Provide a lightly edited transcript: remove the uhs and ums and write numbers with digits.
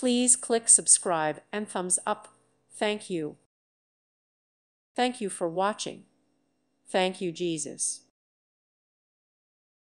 Please click subscribe and thumbs up. Thank you. Thank you for watching. Thank you, Jesus.